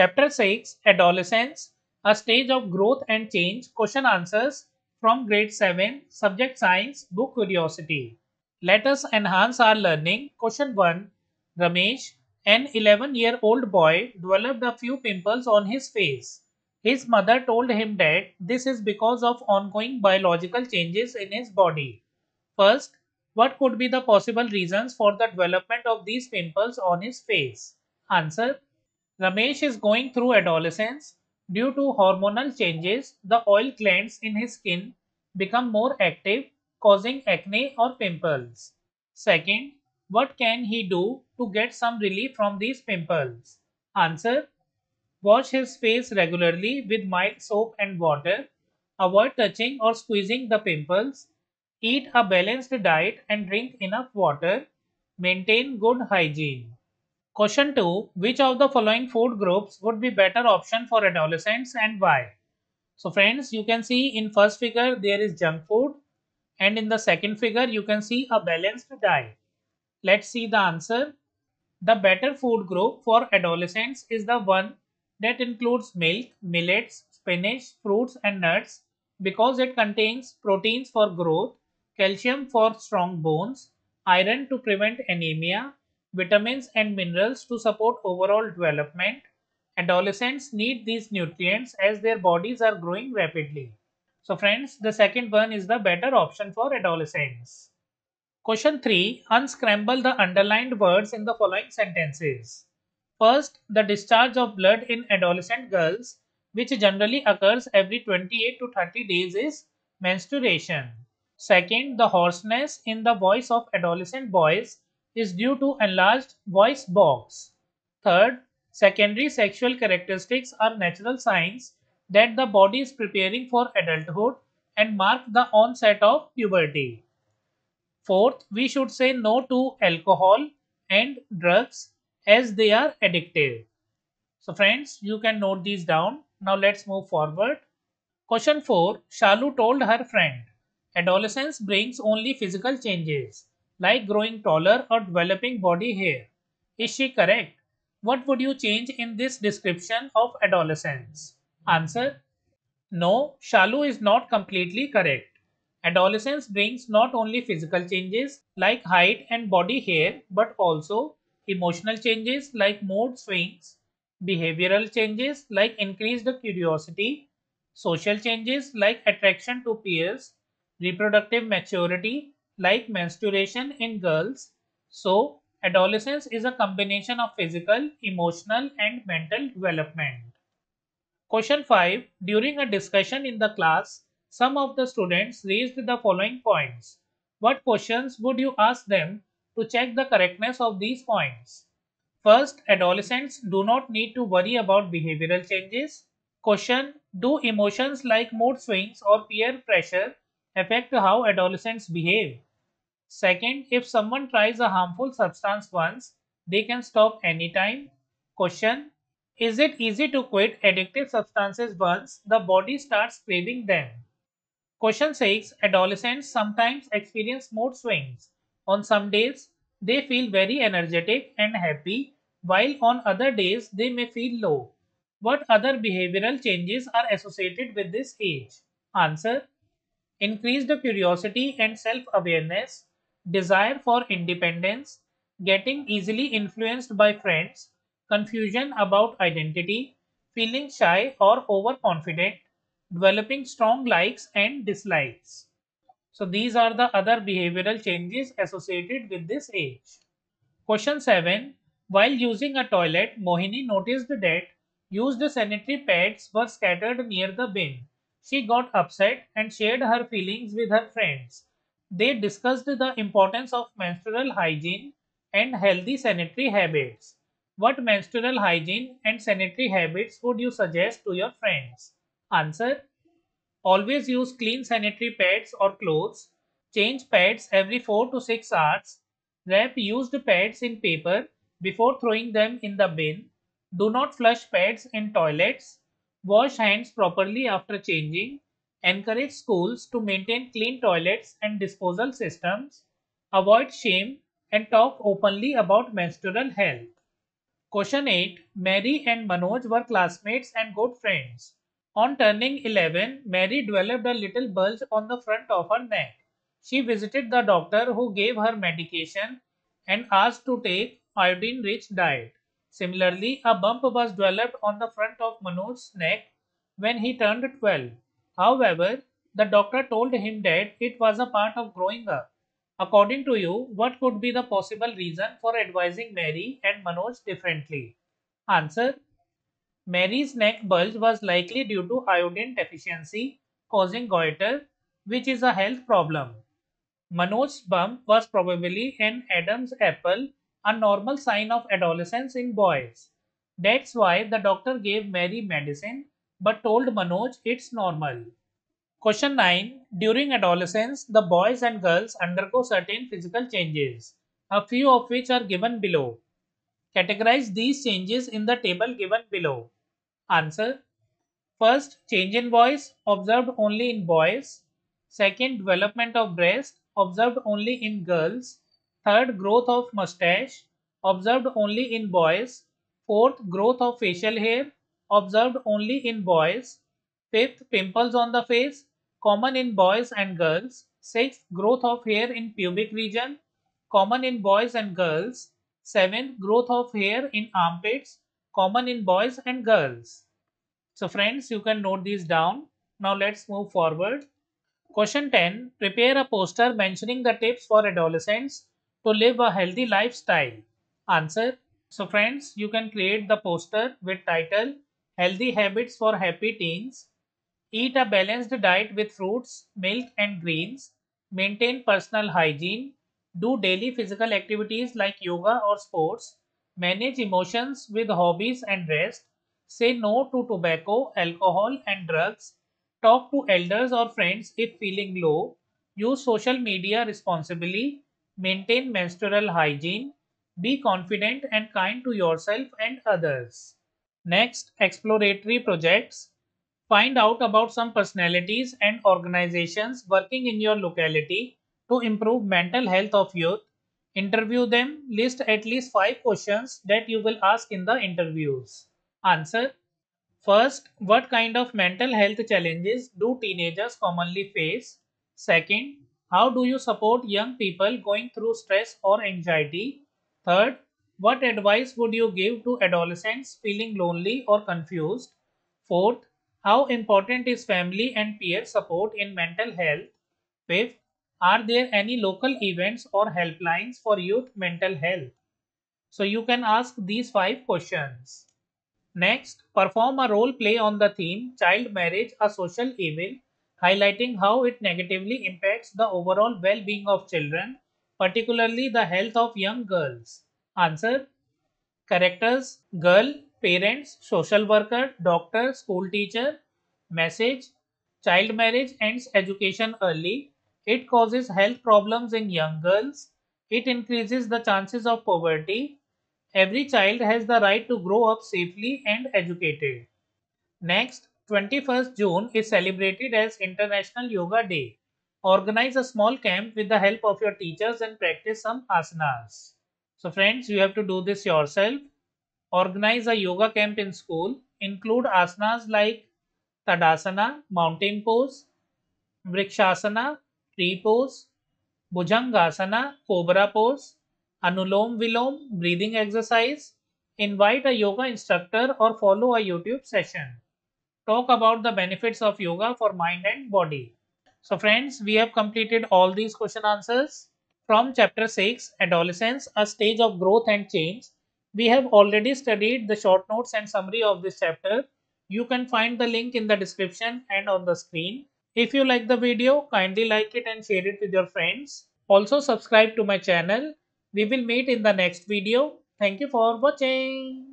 Chapter 6, Adolescence, a stage of growth and change. Question answers from grade 7, subject science, book Curiosity. Let us enhance our learning. Question 1. Ramesh, an 11-year-old boy, developed a few pimples on his face. His mother told him that this is because of ongoing biological changes in his body. First, what could be the possible reasons for the development of these pimples on his face? Answer. Ramesh is going through adolescence. Due to hormonal changes, the oil glands in his skin become more active, causing acne or pimples. Second, what can he do to get some relief from these pimples? Answer. Wash his face regularly with mild soap and water. Avoid touching or squeezing the pimples. Eat a balanced diet and drink enough water. Maintain good hygiene. Question 2. Which of the following food groups would be better option for adolescents and why? So friends, you can see in first figure there is junk food, and in the second figure you can see a balanced diet. Let's see the answer. The better food group for adolescents is the one that includes milk, millets, spinach, fruits and nuts because it contains proteins for growth, calcium for strong bones, iron to prevent anemia, vitamins and minerals to support overall development. Adolescents need these nutrients as their bodies are growing rapidly. So friends, the second one is the better option for adolescents. Question 3. Unscramble the underlined words in the following sentences. First, the discharge of blood in adolescent girls, which generally occurs every 28 to 30 days, is menstruation. Second, the hoarseness in the voice of adolescent boys is due to enlarged voice box. Third, secondary sexual characteristics are natural signs that the body is preparing for adulthood and mark the onset of puberty. Fourth, we should say no to alcohol and drugs as they are addictive. So friends, you can note these down. Now let's move forward. Question 4. Shalu told her friend, adolescence brings only physical changes, like growing taller or developing body hair. Is she correct? What would you change in this description of adolescence? Answer. No, Shalu is not completely correct. Adolescence brings not only physical changes like height and body hair, but also emotional changes like mood swings, behavioral changes like increased curiosity, social changes like attraction to peers, reproductive maturity, like menstruation in girls. So, adolescence is a combination of physical, emotional and mental development. Question 5. During a discussion in the class, some of the students raised the following points. What questions would you ask them to check the correctness of these points? First, adolescents do not need to worry about behavioral changes. Question, do emotions like mood swings or peer pressure affect how adolescents behave? Second, if someone tries a harmful substance once, they can stop anytime. Question, is it easy to quit addictive substances once the body starts craving them? Question 6. Adolescents sometimes experience mood swings. On some days, they feel very energetic and happy, while on other days, they may feel low. What other behavioral changes are associated with this age? Answer. Increased curiosity and self-awareness, desire for independence, getting easily influenced by friends, confusion about identity, feeling shy or overconfident, developing strong likes and dislikes. So these are the other behavioral changes associated with this age. Question 7. While using a toilet, Mohini noticed that used sanitary pads were scattered near the bin. She got upset and shared her feelings with her friends. They discussed the importance of menstrual hygiene and healthy sanitary habits. What menstrual hygiene and sanitary habits would you suggest to your friends? Answer. Always use clean sanitary pads or clothes. Change pads every 4 to 6 hours. Wrap used pads in paper before throwing them in the bin. Do not flush pads in toilets. Wash hands properly after changing. Encourage schools to maintain clean toilets and disposal systems. Avoid shame and talk openly about menstrual health. Question 8. Mary and Manoj were classmates and good friends. On turning 11, Mary developed a little bulge on the front of her neck. She visited the doctor who gave her medication and asked to take iodine-rich diet. Similarly, a bump was developed on the front of Manoj's neck when he turned 12. However, the doctor told him that it was a part of growing up. According to you, what could be the possible reason for advising Mary and Manoj differently? Answer. Mary's neck bulge was likely due to iodine deficiency causing goiter, which is a health problem. Manoj's bump was probably an Adam's apple, a normal sign of adolescence in boys. That's why the doctor gave Mary medicine but told Manoj it's normal. Question 9. During adolescence, the boys and girls undergo certain physical changes, a few of which are given below. Categorize these changes in the table given below. Answer. First, change in voice, observed only in boys. Second, development of breast, observed only in girls. Third, growth of mustache, observed only in boys. Fourth, growth of facial hair, observed only in boys. Fifth, pimples on the face, common in boys and girls. Sixth, growth of hair in pubic region, common in boys and girls. Seventh, growth of hair in armpits, common in boys and girls. So friends, you can note these down. Now let's move forward. Question 10. Prepare a poster mentioning the tips for adolescents to live a healthy lifestyle. Answer. So friends, you can create the poster with title Healthy Habits for Happy Teens. Eat a balanced diet with fruits, milk and greens. Maintain personal hygiene. Do daily physical activities like yoga or sports. Manage emotions with hobbies and rest. Say no to tobacco, alcohol and drugs. Talk to elders or friends if feeling low. Use social media responsibly. Maintain menstrual hygiene. Be confident and kind to yourself and others. Next, exploratory projects. Find out about some personalities and organizations working in your locality to improve mental health of youth. Interview them. List at least 5 questions that you will ask in the interviews. Answer. First, what kind of mental health challenges do teenagers commonly face? Second, how do you support young people going through stress or anxiety? Third, what advice would you give to adolescents feeling lonely or confused? Fourth, how important is family and peer support in mental health? Fifth, are there any local events or helplines for youth mental health? So you can ask these 5 questions. Next, perform a role play on the theme Child Marriage, a Social Evil, highlighting how it negatively impacts the overall well-being of children, particularly the health of young girls. Answer. Characters: girl, parents, social worker, doctor, school teacher. Message: child marriage ends education early. It causes health problems in young girls. It increases the chances of poverty. Every child has the right to grow up safely and educated. Next, 21st June is celebrated as International Yoga Day. Organize a small camp with the help of your teachers and practice some asanas. So friends, you have to do this yourself. Organize a yoga camp in school. Include asanas like Tadasana, mountain pose, Vrikshasana, tree pose, Bhujangasana, cobra pose, Anulom Vilom, breathing exercise. Invite a yoga instructor or follow a YouTube session. Talk about the benefits of yoga for mind and body. So friends, we have completed all these question answers. From Chapter 6, Adolescence, a Stage of Growth and Change, we have already studied the short notes and summary of this chapter. You can find the link in the description and on the screen. If you like the video, kindly like it and share it with your friends. Also subscribe to my channel. We will meet in the next video. Thank you for watching.